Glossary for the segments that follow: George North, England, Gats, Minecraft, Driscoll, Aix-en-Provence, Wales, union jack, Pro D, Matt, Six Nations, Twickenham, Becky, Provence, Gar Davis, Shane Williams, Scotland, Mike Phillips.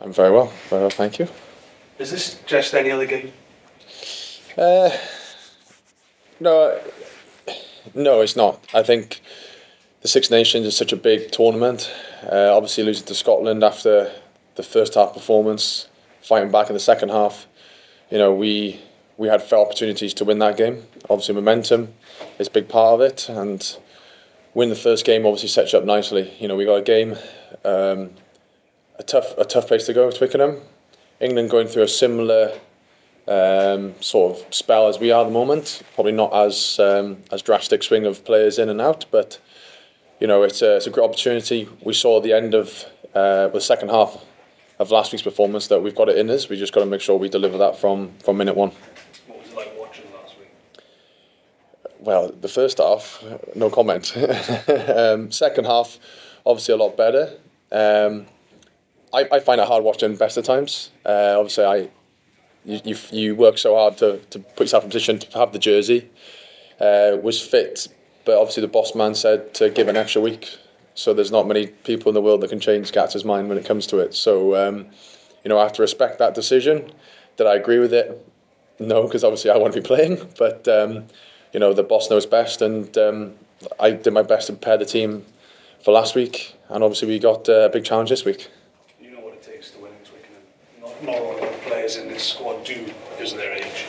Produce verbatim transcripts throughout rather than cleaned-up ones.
I'm very well, very well, thank you. Is this just any other game? Uh, no, no, it's not. I think the Six Nations is such a big tournament. Uh, obviously losing to Scotland after the first half performance, fighting back in the second half, you know, we we had fair opportunities to win that game. Obviously momentum is a big part of it, and win the first game obviously sets you up nicely. You know, we got a game, um, a tough a tough place to go, Twickenham. England going through a similar um, sort of spell as we are at the moment. Probably not as um, as drastic swing of players in and out, but you know, it's a, it's a great opportunity. We saw the end of uh, the second half of last week's performance that we've got it in us. We just got to make sure we deliver that from from minute one. What was it like watching last week? Well, the first half, no comment. um, second half, obviously a lot better. Um, I, I find it hard watching best of times. Uh, obviously, I you, you you work so hard to to put yourself in position to have the jersey. Uh, was fit, but obviously the boss man said to give an extra week. So there's not many people in the world that can change Gats' mind when it comes to it. So, um, you know, I have to respect that decision. Did I agree with it? No, because obviously I want to be playing. But, um, you know, the boss knows best. And um, I did my best to prepare the team for last week. And obviously we got uh, a big challenge this week. You know what it takes to win in Twickenham. Not, not all the players in this squad do because of their age.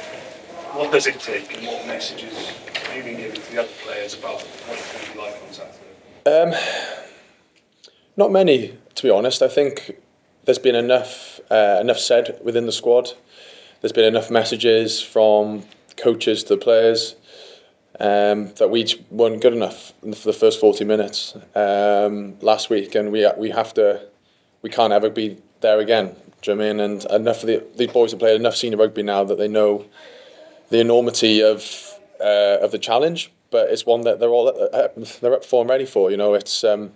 What does it take and what messages have you been giving to the other players about what it's going to be like on Saturday? Um, not many, to be honest. I think there's been enough uh, enough said within the squad. There's been enough messages from coaches to the players um, that we weren't good enough for the first forty minutes um, last week, and we we have to we can't ever be there again. Do you know what I mean? And enough of the these boys have played enough senior rugby now that they know the enormity of uh, of the challenge. But it's one that they're all uh, they're up for and ready for. You know, it's um,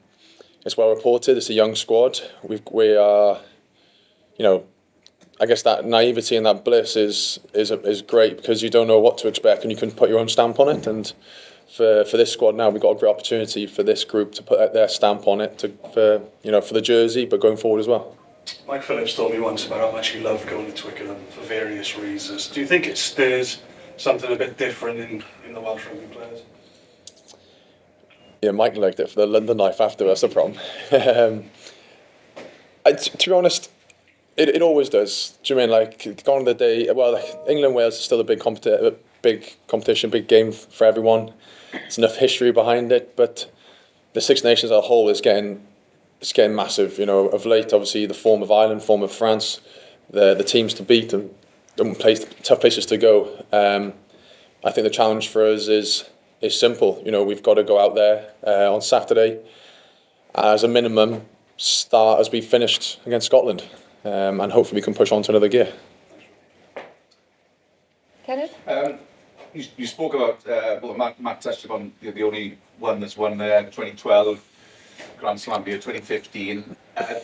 it's well reported. It's a young squad. We we are, you know, I guess that naivety and that bliss is is is great because you don't know what to expect and you can put your own stamp on it. And for for this squad now, we've got a great opportunity for this group to put their stamp on it to for you know for the jersey, but going forward as well. Mike Phillips told me once about how much he loved going to Twickenham for various reasons. Do you think it stirs something a bit different in, in the Welsh rugby players? Yeah, Mike liked it for the London life after, that's the problem. um, I, to be honest, it, it always does. Do you mean, like, gone the day, well, like, England, Wales is still a big, competi big competition, big game for everyone. There's enough history behind it, but the Six Nations as a whole is getting, it's getting massive. You know, of late, obviously, the form of Ireland, form of France, the, the teams to beat and Place, tough places to go. Um, I think the challenge for us is is simple. You know, we've got to go out there uh, on Saturday, as a minimum, start as we finished against Scotland, um, and hopefully we can push on to another gear. Kenneth, um, you, you spoke about uh, well, Matt, Matt touched upon the, the only one that's won there, twenty twelve Grand Slam year, twenty fifteen. Uh,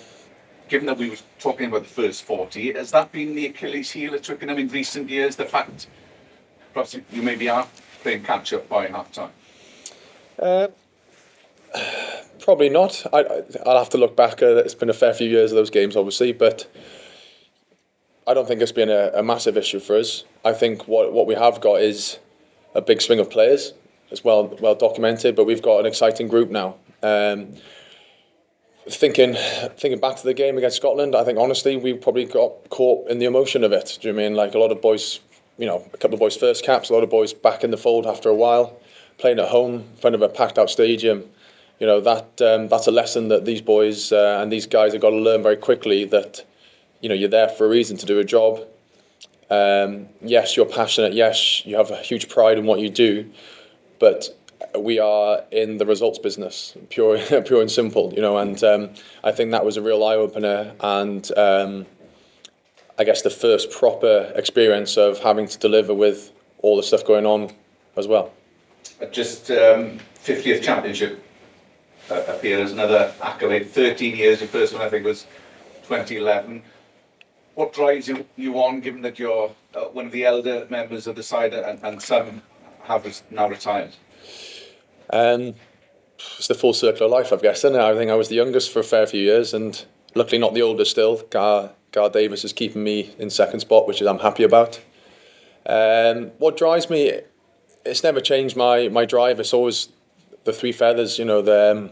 Given that we were talking about the first forty, has that been the Achilles heel at Twickenham in recent years? The fact, perhaps you maybe are playing catch up by half time? Uh, probably not. I, I'll have to look back. Uh, it's been a fair few years of those games, obviously, but I don't think it's been a, a massive issue for us. I think what, what we have got is a big swing of players. It's well, well documented, but we've got an exciting group now. Um, Thinking, thinking back to the game against Scotland, I think honestly we probably got caught in the emotion of it. Do you know what I mean? Like a lot of boys, you know, a couple of boys first caps, a lot of boys back in the fold after a while, playing at home in front of a packed out stadium. You know that um, that's a lesson that these boys uh, and these guys have got to learn very quickly. That you know you're there for a reason to do a job. Um, yes, you're passionate. Yes, you have a huge pride in what you do, but we are in the results business, pure, pure and simple, you know. And um, I think that was a real eye opener, and um, I guess the first proper experience of having to deliver with all the stuff going on as well. Just um, fiftieth championship uh, appearance, another accolade. Thirteen years. Your first one, I think, was twenty eleven. What drives you, you on, given that you're uh, one of the elder members of the side, and, and some have now retired? Um, it's the full circle of life, I've guessed, isn't it? I think I was the youngest for a fair few years, and luckily not the oldest still. Gar Gar Davis is keeping me in second spot, which is I'm happy about. Um, what drives me, it's never changed my my drive. It's always the three feathers, you know, the um,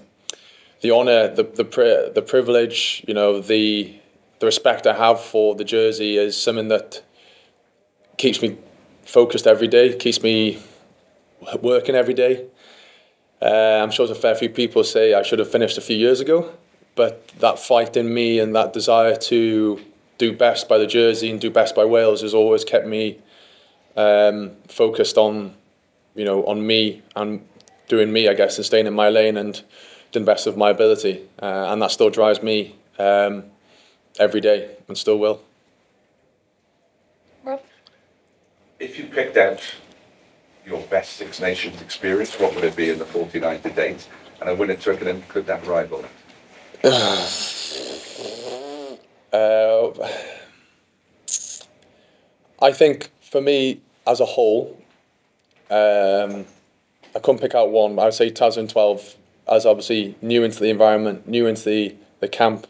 the honour, the the pri the privilege, you know, the the respect I have for the jersey is something that keeps me focused every day, keeps me working every day. Uh, I'm sure there's a fair few people say I should have finished a few years ago, but that fight in me and that desire to do best by the jersey and do best by Wales has always kept me um, focused on, you know, on me and doing me, I guess, and staying in my lane and doing the best of my ability. Uh, and that still drives me um, every day and still will. Rob? If you picked out your best Six Nations experience, what would it be in the forty-nine to date? And a win at Twickenham, could that rival it? uh, I think for me, as a whole, um, I couldn't pick out one. I would say two thousand twelve, as obviously new into the environment, new into the, the camp.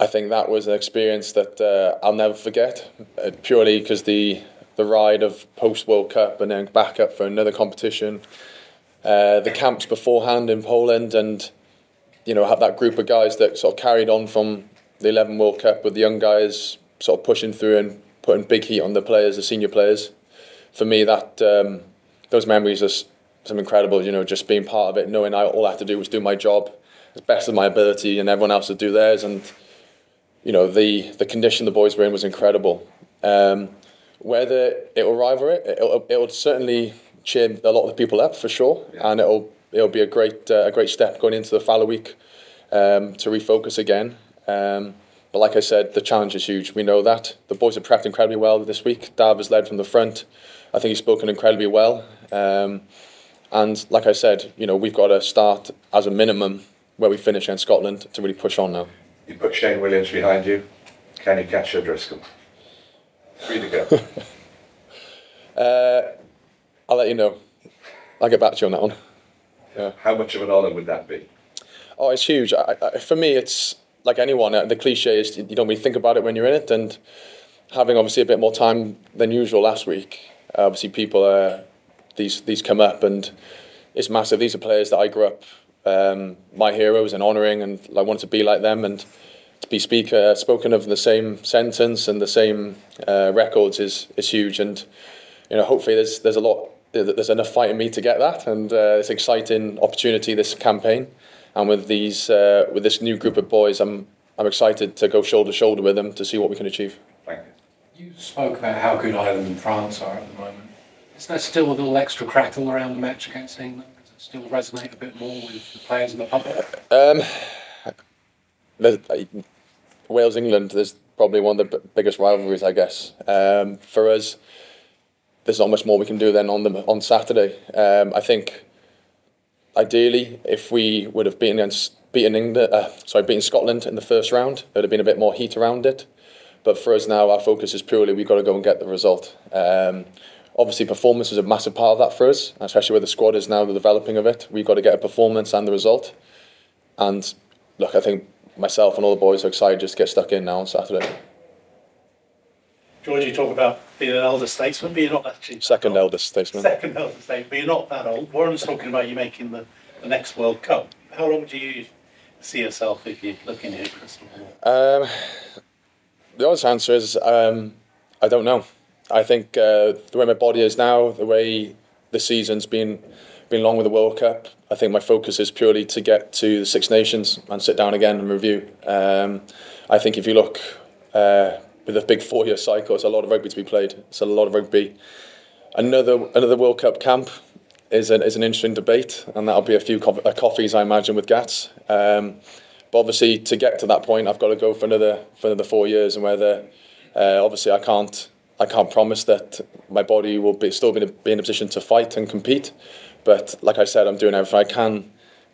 I think that was an experience that uh, I'll never forget, uh, purely because the the ride of post-World Cup and then back up for another competition, uh, the camps beforehand in Poland, and, you know, have that group of guys that sort of carried on from the eleven World Cup with the young guys sort of pushing through and putting big heat on the players, the senior players. For me, that um, those memories are some incredible, you know, just being part of it, knowing I, all I had to do was do my job as best of my ability and everyone else would do theirs. And, you know, the, the condition the boys were in was incredible. Um, Whether it'll rival it, it'll, it'll certainly cheer a lot of the people up for sure, yeah. And it'll it'll be a great uh, a great step going into the Fallow Week um, to refocus again. Um, but like I said, the challenge is huge. We know that the boys have prepped incredibly well this week. Dav has led from the front. I think he's spoken incredibly well. Um, and like I said, you know, we've got to start as a minimum where we finish in Scotland to really push on now. You put Shane Williams behind you. Can you catch your Driscoll? Free to go. uh, I'll let you know. I'll get back to you on that one. Yeah. How much of an honour would that be? Oh, it's huge. I, I, for me, it's like anyone. The cliche is you don't really think about it when you're in it. And having obviously a bit more time than usual last week, obviously people uh, these these come up and it's massive. These are players that I grew up um, my heroes and honouring, and I wanted to be like them and. To be speaker, spoken of in the same sentence and the same uh, records is is huge, and you know hopefully there's there's a lot there's enough fight in me to get that, and uh, it's an exciting opportunity this campaign, and with these uh, with this new group of boys, I'm I'm excited to go shoulder to shoulder with them to see what we can achieve. Thank you. You spoke about how good Ireland and France are at the moment. Is there still a little extra crackle around the match against England? Does it still resonate a bit more with the players and the public? Um, Wales England is probably one of the biggest rivalries, I guess. Um, for us, there's not much more we can do then on the on Saturday. Um, I think ideally, if we would have beaten against, beaten England, uh, sorry, beaten Scotland in the first round, there'd have been a bit more heat around it. But for us now, our focus is purely we've got to go and get the result. Um, obviously, performance is a massive part of that for us, especially where the squad is now, the developing of it. We've got to get a performance and the result. And look, I think. Myself and all the boys are excited just to get stuck in now on Saturday. George, you talk about being an elder statesman, but you're not actually... Second eldest statesman. Second eldest statesman, but you're not that old. Warren's talking about you making the, the next World Cup. How long do you see yourself if you're looking at crystal ball? Um, the honest answer is um, I don't know. I think uh, the way my body is now, the way the season's been... Been long with the World Cup. I think my focus is purely to get to the Six Nations and sit down again and review. Um, I think if you look uh, with a big four-year cycle, it's a lot of rugby to be played. It's a lot of rugby. Another another World Cup camp is an is an interesting debate, and that'll be a few co uh, coffees, I imagine, with Gats. Um, but obviously, to get to that point, I've got to go for another for another four years, and whether uh, obviously I can't I can't promise that my body will be still be in a, be in a position to fight and compete. But like I said, I'm doing everything I can,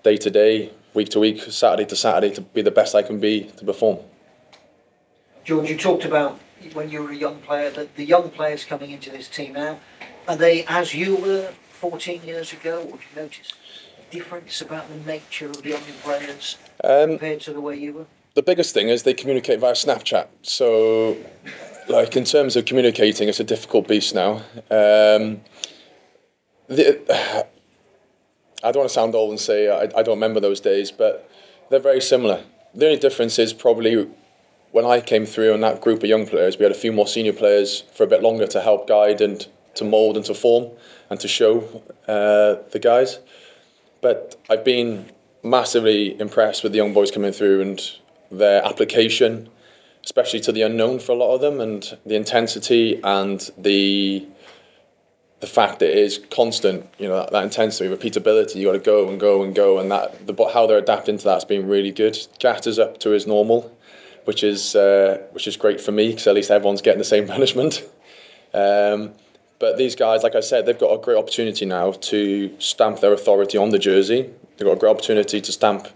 day to day, week to week, Saturday to Saturday, to be the best I can be to perform. George, you talked about when you were a young player, that the young players coming into this team now, are they as you were fourteen years ago? What do you notice? Difference about the nature of the young players um, compared to the way you were? the biggest thing is they communicate via Snapchat. So, like, in terms of communicating, it's a difficult beast now. Um, the, I don't want to sound old and say I, I don't remember those days, but they're very similar. The only difference is probably when I came through and that group of young players, we had a few more senior players for a bit longer to help guide and to mould and to form and to show uh, the guys. But I've been massively impressed with the young boys coming through and their application, especially to the unknown for a lot of them, and the intensity and the the fact that it is constant, you know, that, that intensity, repeatability. You got to go and go and go, and that the how they're adapting to that's been really good. Gats is up to his normal, which is uh, which is great for me because at least everyone's getting the same punishment. Um, but these guys, like I said, they've got a great opportunity now to stamp their authority on the jersey. They've got a great opportunity to stamp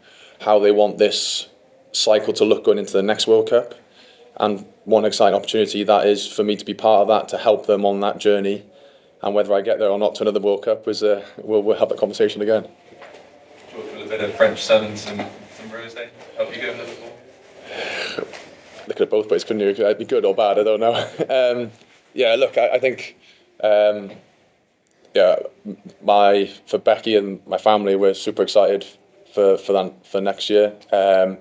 how they want this cycle to look going into the next World Cup. And one exciting opportunity that is for me to be part of that, to help them on that journey. And whether I get there or not to another World Cup, is, uh, we'll, we'll have that conversation again. Talk a bit of French sevens and some rosé. Help you go in Liverpool? They could have both ways, couldn't you? It'd be good or bad, I don't know. um, yeah, look, I, I think... Um, yeah, my for Becky and my family, we're super excited for for that, for next year. Um,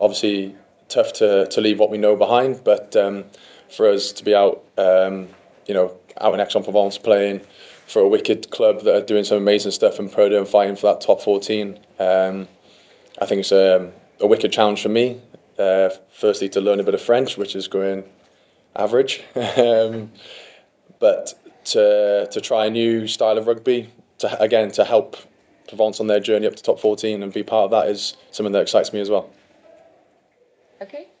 obviously, tough to to leave what we know behind, but um, for us to be out, um, you know, out in Aix-en-Provence playing for a wicked club that are doing some amazing stuff in Pro D and fighting for that top fourteen, um, I think it's a, a wicked challenge for me. Uh, firstly, to learn a bit of French, which is going average, um, but. To, to try a new style of rugby, to, again, to help Provence on their journey up to top fourteen and be part of that is something that excites me as well. Okay.